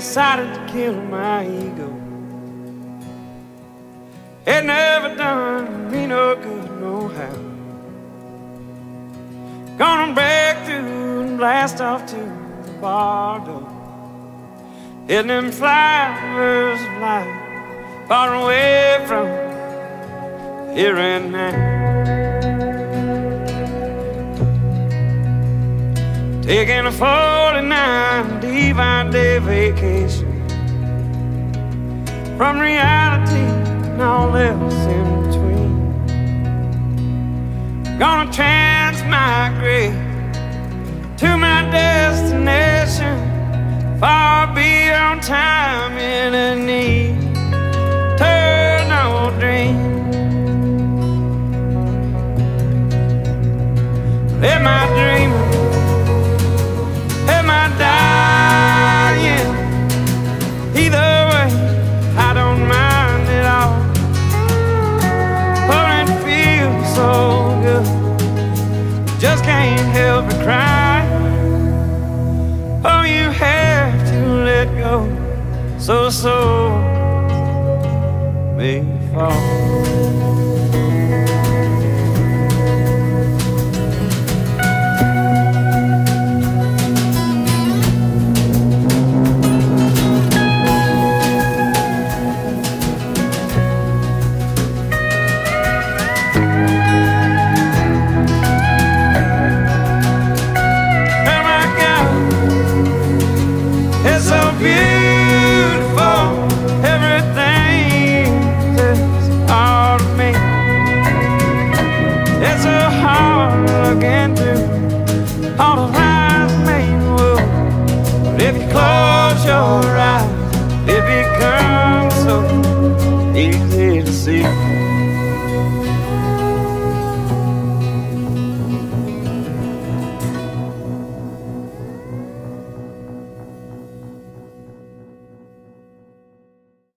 decided to kill my ego. It never done me no good, no how. Gonna break through and blast off to the bar door, hitting them flowers of light, far away from here and now. Taking a 49 divine day vacation from reality and all else in between. Gonna transmigrate to my destination, far beyond time and a need. Eternal dream. Let my dreaming, let my dying, either way I don't mind at all. So good, just can't help but cry. Oh, you have to let go, so may fall. Close your eyes, baby girl.